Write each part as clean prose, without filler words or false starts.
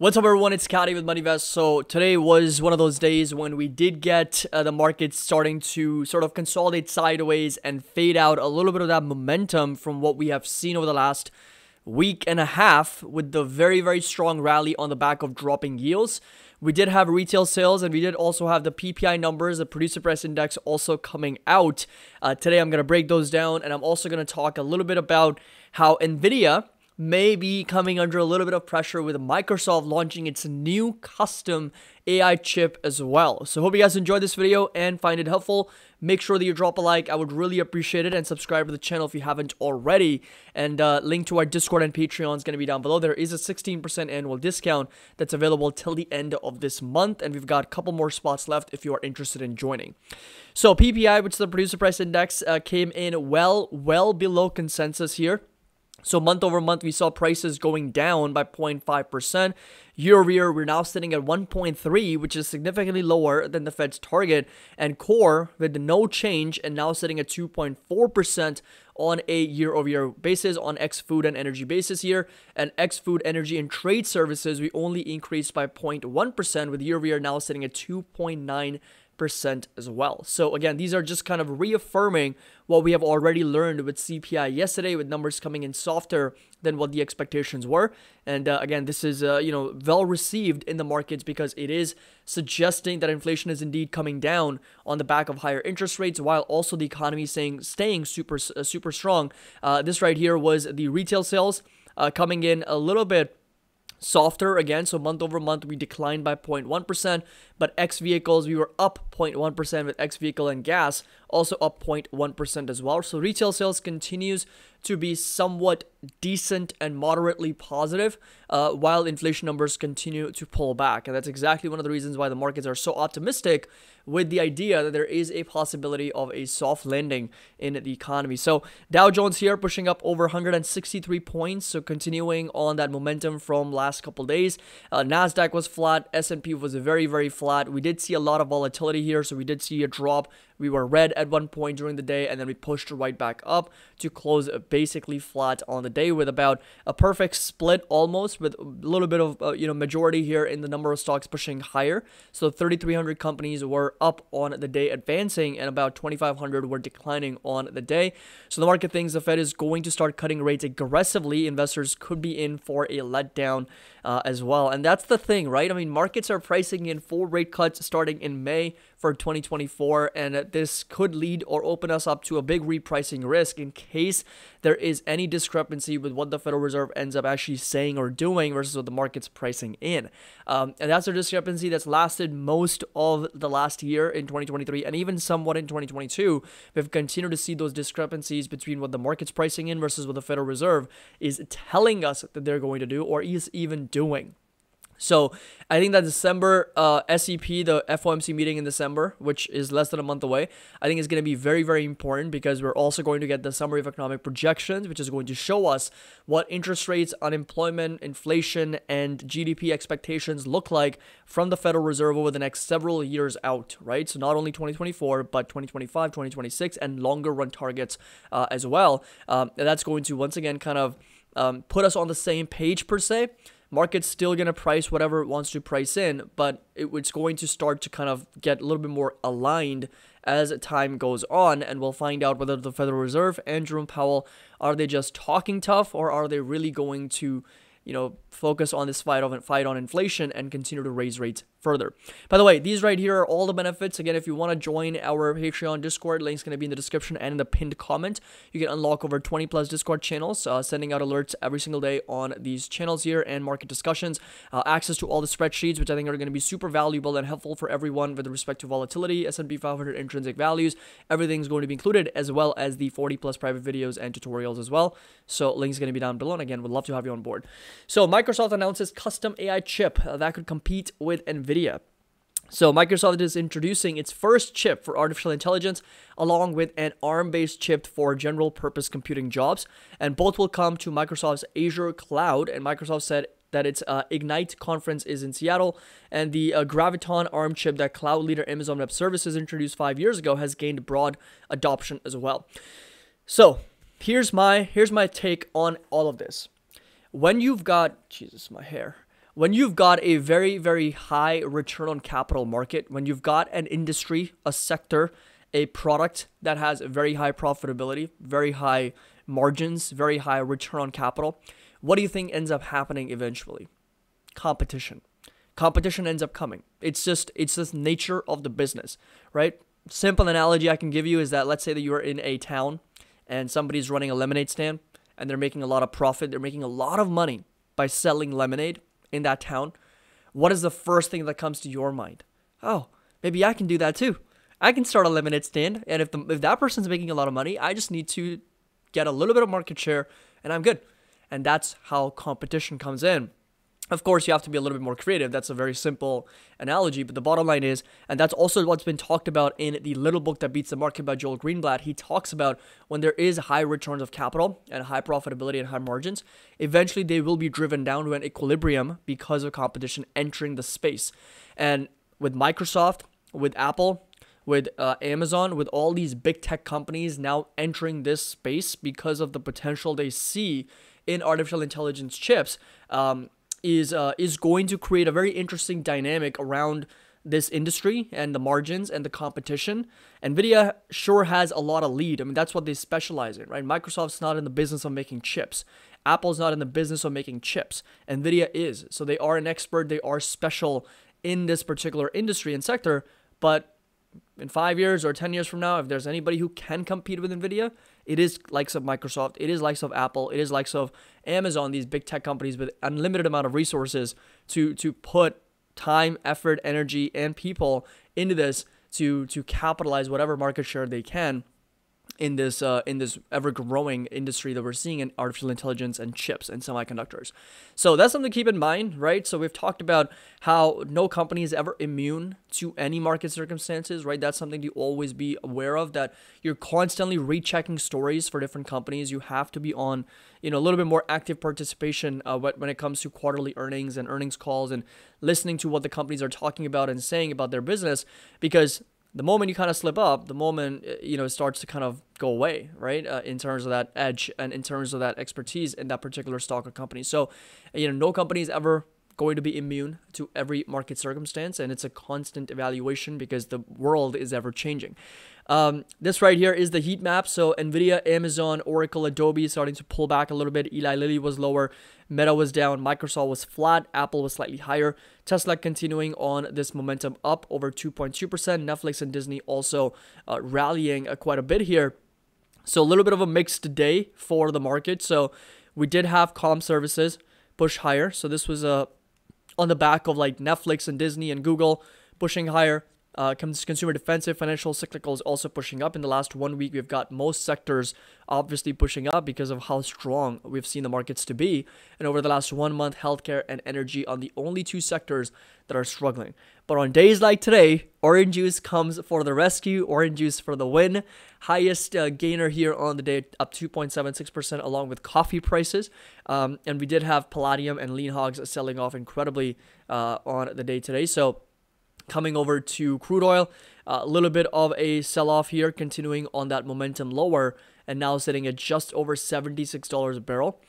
What's up, everyone? It's Kadi with MoneyVest. So today was one of those days when we did get the market starting to sort of consolidate sideways and fade out a little bit of that momentum from what we have seen over the last week and a half with the very, very strong rally on the back of dropping yields. We did have retail sales and we did also have the PPI numbers, the producer price index, also coming out. Today, I'm going to break those down, and I'm also going to talk a little bit about how NVIDIA may be coming under a little bit of pressure with Microsoft launching its new custom AI chip as well. So hope you guys enjoyed this video and find it helpful. Make sure that you drop a like. I would really appreciate it, and subscribe to the channel if you haven't already. And link to our Discord and Patreon is going to be down below. There is a 16% annual discount that's available till the end of this month, and we've got a couple more spots left if you are interested in joining. So PPI, which is the producer price index, came in well below consensus here. So month over month, we saw prices going down by 0.5%. Year over year, we're now sitting at 1.3, which is significantly lower than the Fed's target. And core with no change and now sitting at 2.4% on a year over year basis on ex-food and energy basis here. And ex-food, energy, and trade services, we only increased by 0.1% with year over year now sitting at 2.9% as well. So again, these are just kind of reaffirming what we have already learned with CPI yesterday, with numbers coming in softer than what the expectations were. And again, this is well received in the markets because it is suggesting that inflation is indeed coming down on the back of higher interest rates, while also the economy staying super strong. This right here was the retail sales coming in a little bit softer again. So month over month, we declined by 0.1%, but ex vehicles, we were up 0.1% with ex vehicle and gas also up 0.1% as well. So retail sales continues to be somewhat decent and moderately positive, while inflation numbers continue to pull back. And that's exactly one of the reasons why the markets are so optimistic with the idea that there is a possibility of a soft landing in the economy. So Dow Jones here pushing up over 163 points. So continuing on that momentum from last couple days. Nasdaq was flat. S&P was very, very flat. We did see a lot of volatility here. So we did see a drop. We were red at one point during the day, and then we pushed right back up to close basically flat on the day with about a perfect split almost, with a little bit of majority here in the number of stocks pushing higher. So 3,300 companies were up on the day advancing, and about 2,500 were declining on the day. So the market thinks the Fed is going to start cutting rates aggressively. Investors could be in for a letdown as well. And that's the thing, right? I mean, markets are pricing in 4 rate cuts starting in May for 2024, and this could lead or open us up to a big repricing risk in case there is any discrepancy with what the Federal Reserve ends up actually saying or doing versus what the market's pricing in. And that's a discrepancy that's lasted most of the last year in 2023, and even somewhat in 2022. We've continued to see those discrepancies between what the market's pricing in versus what the Federal Reserve is telling us that they're going to do or is even doing. So I think that December SEP, the FOMC meeting in December, which is less than a month away, I think is going to be very, very important, because we're also going to get the summary of economic projections, which is going to show us what interest rates, unemployment, inflation, and GDP expectations look like from the Federal Reserve over the next several years out, right? So not only 2024, but 2025, 2026, and longer run targets as well. And that's going to once again kind of put us on the same page per se. Market's still going to price whatever it wants to price in, but it's going to start to kind of get a little bit more aligned as time goes on, and we'll find out whether the Federal Reserve and Jerome Powell, are they just talking tough, or are they really going to focus on this fight on inflation and continue to raise rates further. By the way, these right here are all the benefits. Again, if you want to join our Patreon Discord, link's going to be in the description and in the pinned comment. You can unlock over 20+ Discord channels, sending out alerts every single day on these channels here, and market discussions, access to all the spreadsheets, which I think are going to be super valuable and helpful for everyone with respect to volatility, S&P 500 intrinsic values. Everything's going to be included, as well as the 40+ private videos and tutorials as well. So link's going to be down below, and again, would love to have you on board. So Microsoft announces custom AI chip that could compete with NVIDIA. So Microsoft is introducing its first chip for artificial intelligence, along with an ARM-based chip for general purpose computing jobs. And both will come to Microsoft's Azure cloud. And Microsoft said that its Ignite conference is in Seattle, and the Graviton ARM chip that cloud leader Amazon Web Services introduced 5 years ago has gained broad adoption as well. So here's my take on all of this. When you've got, Jesus, my hair. when you've got a very, very high return on capital market, when you've got an industry, a sector, a product that has very high profitability, very high margins, very high return on capital, what do you think ends up happening eventually? Competition. Competition ends up coming. It's just nature of the business, right? Simple analogy I can give you is that let's say that you are in a town and somebody's running a lemonade stand and they're making a lot of profit. They're making a lot of money by selling lemonade in that town. What is the first thing that comes to your mind? Oh, maybe I can do that too. I can start a lemonade stand, and if that person's making a lot of money, I just need to get a little bit of market share and I'm good. And that's how competition comes in. Of course, you have to be a little bit more creative. That's a very simple analogy. But the bottom line is, and that's also what's been talked about in the little book that beats the market by Joel Greenblatt. He talks about when there is high returns of capital and high profitability and high margins, eventually they will be driven down to an equilibrium because of competition entering the space. And with Microsoft, with Apple, with Amazon, with all these big tech companies now entering this space because of the potential they see in artificial intelligence chips, is going to create a very interesting dynamic around this industry and the margins and the competition. NVIDIA sure has a lot of lead. I mean, that's what they specialize in, right? Microsoft's not in the business of making chips. Apple's not in the business of making chips. NVIDIA is. So they are an expert. They are special in this particular industry and sector. But in 5 years or 10 years from now, if there's anybody who can compete with NVIDIA, it is likes of Microsoft, it is likes of Apple, it is likes of Amazon, these big tech companies with unlimited amount of resources to put time, effort, energy, and people into this to capitalize whatever market share they can in this ever-growing industry that we're seeing in artificial intelligence and chips and semiconductors. So that's something to keep in mind, right? So we've talked about how no company is ever immune to any market circumstances, right? That's something to always be aware of, that you're constantly rechecking stories for different companies. You have to be on, you know, a little bit more active participation when it comes to quarterly earnings and earnings calls and listening to what the companies are talking about and saying about their business, because the moment you kind of slip up, the moment, you know, it starts to kind of go away, right? In terms of that edge and in terms of that expertise in that particular stock or company. So, you know, no company is ever going to be immune to every market circumstance. And it's a constant evaluation because the world is ever changing. This right here is the heat map. So NVIDIA, Amazon, Oracle, Adobe starting to pull back a little bit. Eli Lilly was lower. Meta was down. Microsoft was flat. Apple was slightly higher. Tesla continuing on this momentum up over 2.2%. Netflix and Disney also rallying quite a bit here. So a little bit of a mixed day for the market. So we did have comm services push higher. So this was on the back of like Netflix and Disney and Google pushing higher. Consumer defensive, financial cyclicals also pushing up. In the last 1 week, we've got most sectors obviously pushing up because of how strong we've seen the markets to be. And over the last 1 month, healthcare and energy are the only two sectors that are struggling. But on days like today, orange juice comes for the rescue. Orange juice for the win. Highest gainer here on the day, up 2.76% along with coffee prices. And we did have Palladium and lean hogs selling off incredibly on the day today. So coming over to crude oil, a little bit of a sell-off here, continuing on that momentum lower and now sitting at just over $76 a barrel.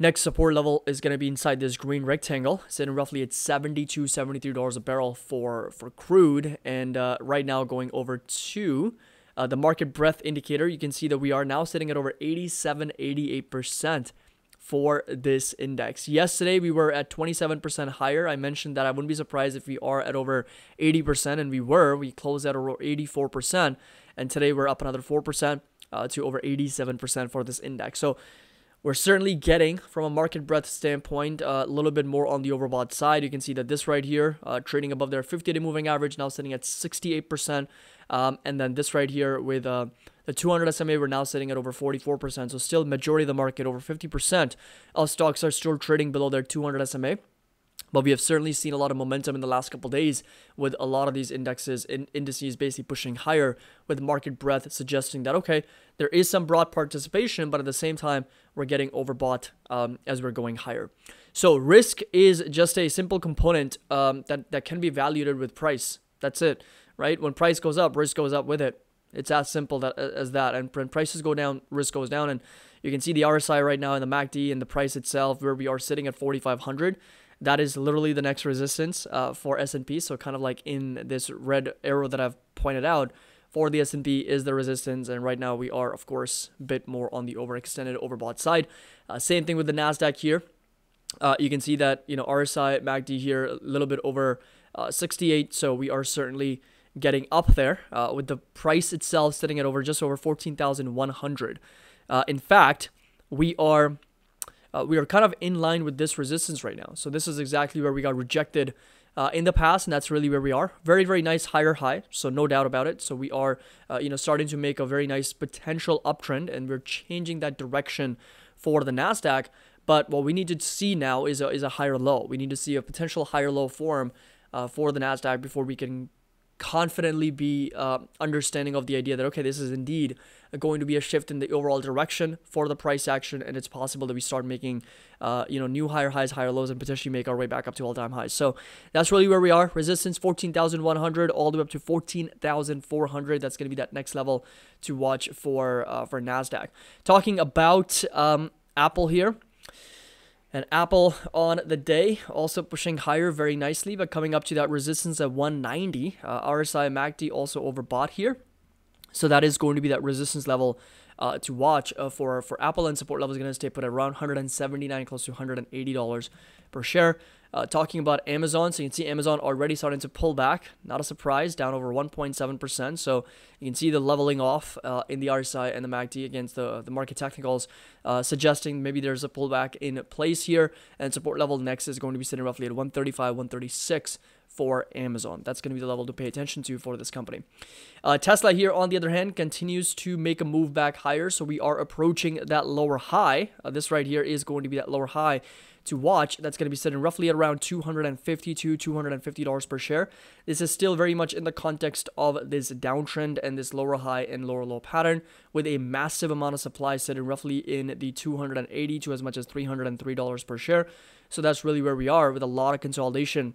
Next support level is going to be inside this green rectangle, sitting roughly at $72, $73 a barrel for crude. And right now going over to the market breadth indicator, you can see that we are now sitting at over 87, 88%. For this index. Yesterday we were at 27% higher. I mentioned that I wouldn't be surprised if we are at over 80%, and we were. We closed at over 84%, and today we're up another 4% to over 87% for this index. So we're certainly getting, from a market breadth standpoint, a little bit more on the overbought side. You can see that this right here, trading above their 50-day moving average, now sitting at 68%, and then this right here with the 200 SMA, we're now sitting at over 44%. So still majority of the market, over 50% of stocks are still trading below their 200 SMA. But we have certainly seen a lot of momentum in the last couple of days with a lot of these indexes and indices basically pushing higher, with market breadth suggesting that, okay, there is some broad participation, but at the same time, we're getting overbought as we're going higher. So risk is just a simple component that can be valued with price. That's it, right? When price goes up, risk goes up with it. It's as simple as that. And when prices go down, risk goes down. And you can see the RSI right now and the MACD and the price itself, where we are sitting at 4,500. That is literally the next resistance for S&P. So kind of like in this red arrow that I've pointed out for the S&P is the resistance. And right now we are, of course, a bit more on the overextended, overbought side. Same thing with the Nasdaq here. You can see that, you know, RSI, MACD here, a little bit over 68. So we are certainly getting up there with the price itself sitting at over just over 14,100. In fact, we are kind of in line with this resistance right now. So this is exactly where we got rejected in the past, and that's really where we are. Very, very nice higher high, so no doubt about it. So we are, you know, starting to make a very nice potential uptrend, and we're changing that direction for the Nasdaq. But what we need to see now is a higher low. We need to see a potential higher low form for the Nasdaq before we can confidently be understanding of the idea that, okay, this is indeed going to be a shift in the overall direction for the price action, and it's possible that we start making you know, new higher highs, higher lows, and potentially make our way back up to all-time highs. So that's really where we are. Resistance 14,100 all the way up to 14,400. That's going to be that next level to watch for Nasdaq. Talking about Apple here. And Apple on the day also pushing higher very nicely, but coming up to that resistance at 190. RSI MACD also overbought here. So that is going to be that resistance level to watch for Apple, and support level is going to stay put at around $179, close to $180 per share. Talking about Amazon, so you can see Amazon already starting to pull back. Not a surprise, down over 1.7%. So you can see the leveling off in the RSI and the MACD against the market technicals, suggesting maybe there's a pullback in place here. And support level next is going to be sitting roughly at 135, 136 for Amazon. That's going to be the level to pay attention to for this company. Tesla here, on the other hand, continues to make a move back higher. So we are approaching that lower high. This right here is going to be that lower high to watch. That's going to be sitting roughly at around $250 to $250 per share. This is still very much in the context of this downtrend and this lower high and lower low pattern, with a massive amount of supply sitting roughly in the $280 to as much as $303 per share. So that's really where we are, with a lot of consolidation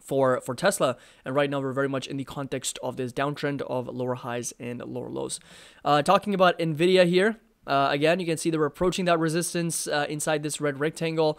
for Tesla. And right now we're very much in the context of this downtrend of lower highs and lower lows. Talking about NVIDIA here. Again, you can see they're approaching that resistance inside this red rectangle.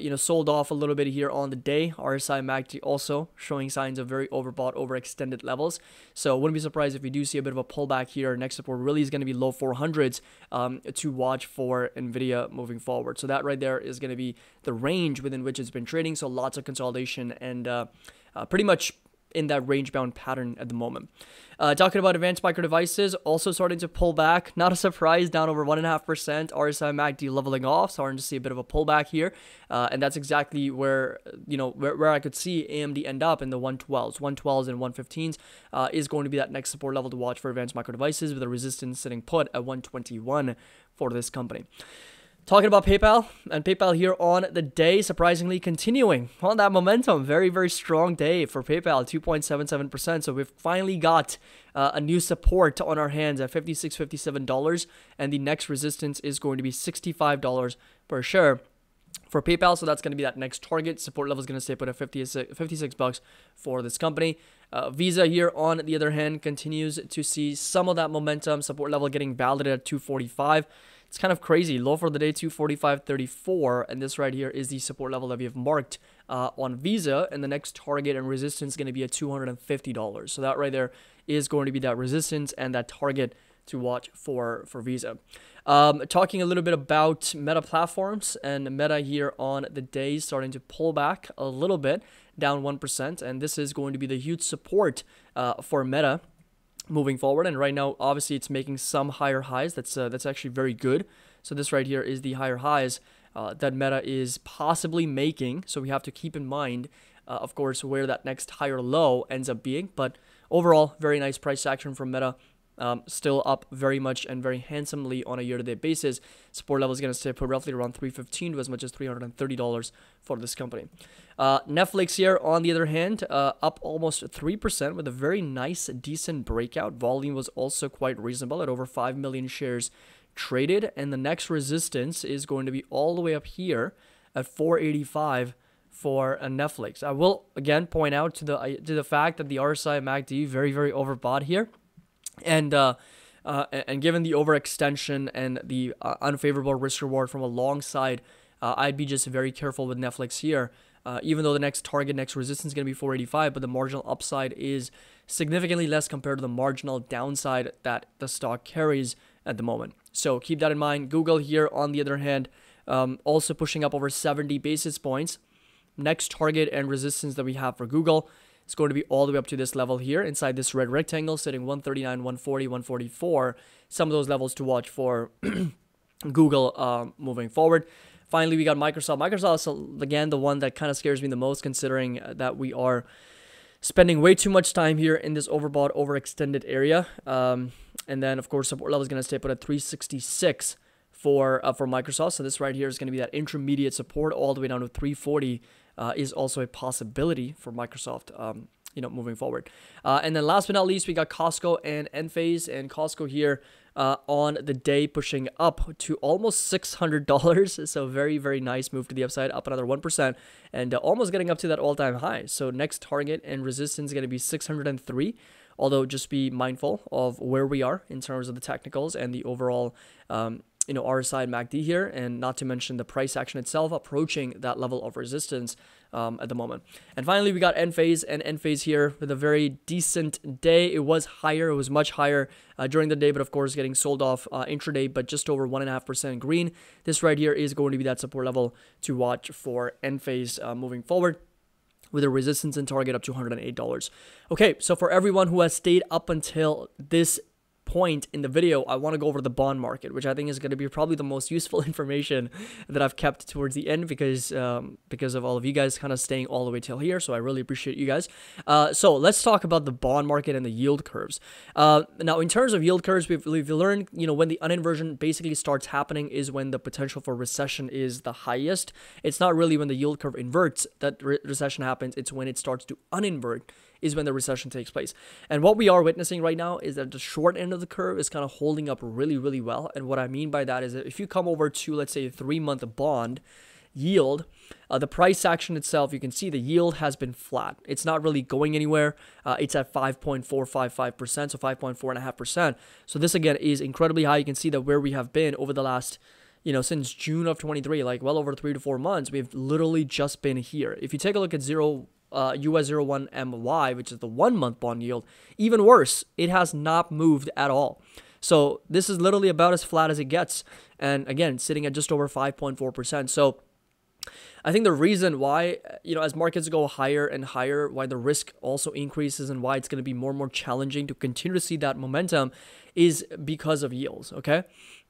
You know, sold off a little bit here on the day. RSI MACD also showing signs of very overbought, overextended levels. So wouldn't be surprised if we do see a bit of a pullback here. Next support really is going to be low 400s to watch for NVIDIA moving forward. So that right there is going to be the range within which it's been trading. So lots of consolidation and pretty much in that range-bound pattern at the moment. Talking about Advanced Micro Devices, also starting to pull back. Not a surprise, down over 1.5%. RSI MACD leveling off, starting to see a bit of a pullback here. And that's exactly where, you know, where I could see AMD end up in the 112s and 115s is going to be that next support level to watch for Advanced Micro Devices, with a resistance sitting put at 121 for this company. Talking about PayPal, and PayPal here on the day, surprisingly continuing on that momentum. Very, very strong day for PayPal, 2.77%. So we've finally got a new support on our hands at $56, $57, and the next resistance is going to be $65 per share for PayPal. So that's going to be that next target. Support level is going to stay put at $56 for this company. Visa here, on the other hand, continues to see some of that momentum. Support level getting validated at 245. It's kind of crazy. Low for the day, 245.34. And this right here is the support level that we have marked on Visa. And the next target and resistance is going to be at $250. So that right there is going to be that resistance and that target to watch for Visa. Talking a little bit about Meta platforms, and Meta here on the day starting to pull back a little bit, down 1%. And this is going to be the huge support for Meta moving forward. And right now, obviously, it's making some higher highs. That's actually very good. So this right here is the higher highs that Meta is possibly making. So we have to keep in mind, of course, where that next higher low ends up being. But overall, very nice price action from Meta. Still up very much and very handsomely on a year-to-date basis. Support level is going to stay put roughly around $315 to as much as $330 for this company. Netflix here, on the other hand, up almost 3% with a very nice, decent breakout. Volume was also quite reasonable at over 5 million shares traded. And the next resistance is going to be all the way up here at 485 for Netflix. I will, again, point out to the fact that the RSI MACD very, very overbought here. And given the overextension and the unfavorable risk reward from alongside, I'd be just very careful with Netflix here. even though the next target, next resistance is going to be 485, but the marginal upside is significantly less compared to the marginal downside that the stock carries at the moment. So keep that in mind. Google here, on the other hand, also pushing up over 70 basis points. Next target and resistance that we have for Google is going to be all the way up to this level here inside this red rectangle, sitting 139, 140, 144. Some of those levels to watch for Google moving forward. Finally, we got Microsoft. Microsoft is, again, the one that kind of scares me the most, considering that we are spending way too much time here in this overbought, overextended area. And then, of course, support level is going to stay put at 366 for Microsoft. So this right here is going to be that intermediate support all the way down to 340 is also a possibility for Microsoft, moving forward. And then last but not least, we got Costco and Enphase, and Costco here on the day pushing up to almost $600. So very, very nice move to the upside, up another 1%, and almost getting up to that all-time high. So next target and resistance is going to be 603. Although just be mindful of where we are in terms of the technicals and the overall, RSI and MACD here, and not to mention the price action itself approaching that level of resistance at the moment. And finally, we got Enphase, and Enphase here with a very decent day. It was higher, it was much higher during the day, but of course getting sold off intraday, but just over 1.5% green. This right here is going to be that support level to watch for Enphase moving forward, with a resistance and target up to $108. Okay, so for everyone who has stayed up until this point in the video, I want to go over the bond market, which I think is going to be probably the most useful information that I've kept towards the end, because of all of you guys kind of staying all the way till here. So I really appreciate you guys. So let's talk about the bond market and the yield curves. Now, in terms of yield curves, we've learned, when the uninversion basically starts happening is when the potential for recession is the highest. It's not really when the yield curve inverts that recession happens. It's when it starts to uninvert is when the recession takes place. And what we are witnessing right now is that the short end of the curve is kind of holding up really, really well. And what I mean by that is that if you come over to, let's say, a 3-month bond yield, the price action itself, you can see the yield has been flat. It's not really going anywhere. It's at 5.455%, so 5.4.5%. So this, again, is incredibly high. You can see that where we have been over the last, since June of 23, like well over 3 to 4 months, we've literally just been here. If you take a look at US 01MY, which is the 1-month bond yield, even worse, it has not moved at all. So this is literally about as flat as it gets. And again, sitting at just over 5.4%. So I think the reason why, as markets go higher and higher, why the risk also increases and why it's going to be more and more challenging to continue to see that momentum is because of yields. Okay.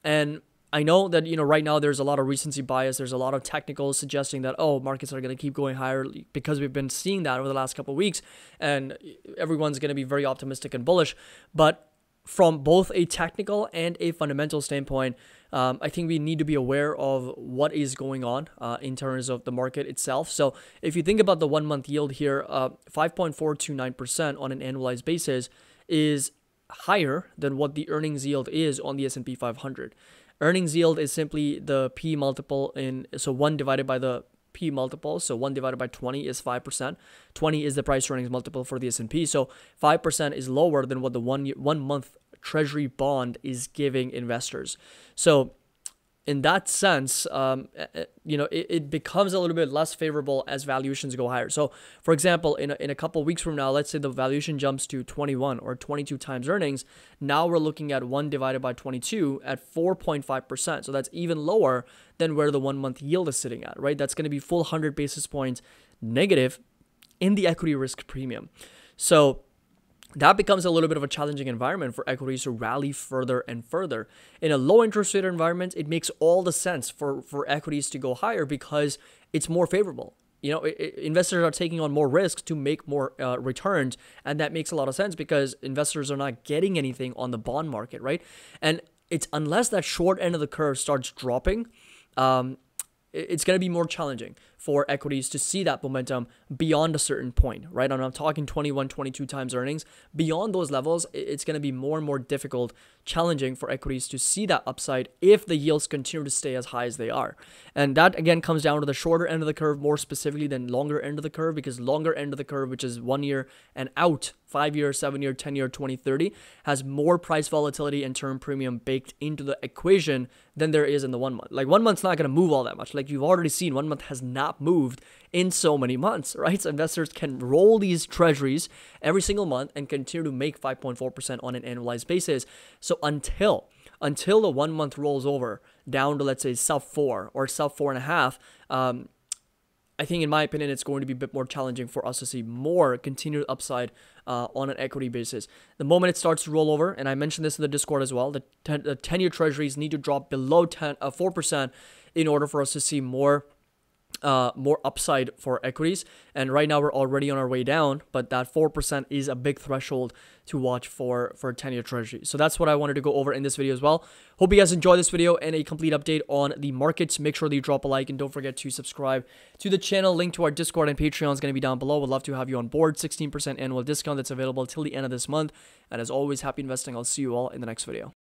And I know that, right now there's a lot of recency bias. There's a lot of technicals suggesting that, oh, markets are going to keep going higher because we've been seeing that over the last couple of weeks, and everyone's going to be very optimistic and bullish. But from both a technical and a fundamental standpoint, I think we need to be aware of what is going on in terms of the market itself. So if you think about the 1-month yield here, 5.429% on an annualized basis is higher than what the earnings yield is on the S&P 500. Earnings yield is simply the P multiple, so 1 divided by the P multiple. So 1 divided by 20 is 5%. 20 is the price earnings multiple for the S&P. So 5% is lower than what the one-month treasury bond is giving investors. So in that sense, it becomes a little bit less favorable as valuations go higher. So for example, in a couple of weeks from now, let's say the valuation jumps to 21 or 22 times earnings. Now we're looking at 1 divided by 22 at 4.5%. So that's even lower than where the 1-month yield is sitting at, right? That's going to be full 100 basis points negative in the equity risk premium. So that becomes a little bit of a challenging environment for equities to rally further and further. In a low interest rate environment, it makes all the sense for equities to go higher because it's more favorable. Investors are taking on more risks to make more returns, and that makes a lot of sense because investors are not getting anything on the bond market, right? And it's unless that short end of the curve starts dropping, it's going to be more challenging for equities to see that momentum beyond a certain point, right? And I'm talking 21, 22 times earnings. Beyond those levels, it's going to be more and more difficult, challenging for equities to see that upside if the yields continue to stay as high as they are. And that, again, comes down to the shorter end of the curve more specifically than longer end of the curve, because longer end of the curve, which is 1 year and out, 5 year, 7 year, 10 year, 20, 30, has more price volatility and term premium baked into the equation than there is in the 1 month. Like 1 month's not going to move all that much. Like you've already seen, 1 month has not not moved in so many months, right? So investors can roll these treasuries every single month and continue to make 5.4% on an annualized basis. So until the 1 month rolls over down to, let's say, sub 4 or sub 4.5, I think, in my opinion, it's going to be a bit more challenging for us to see more continued upside on an equity basis. The moment it starts to roll over, and I mentioned this in the Discord as well, the 10-year treasuries need to drop below 4% in order for us to see more upside for equities. And right now we're already on our way down, but that 4% is a big threshold to watch for 10-year treasury. So that's what I wanted to go over in this video as well. Hope you guys enjoy this video and a complete update on the markets. Make sure that you drop a like and don't forget to subscribe to the channel. Link to our Discord and Patreon is going to be down below. Would love to have you on board. 16% annual discount that's available till the end of this month. And as always, happy investing. I'll see you all in the next video.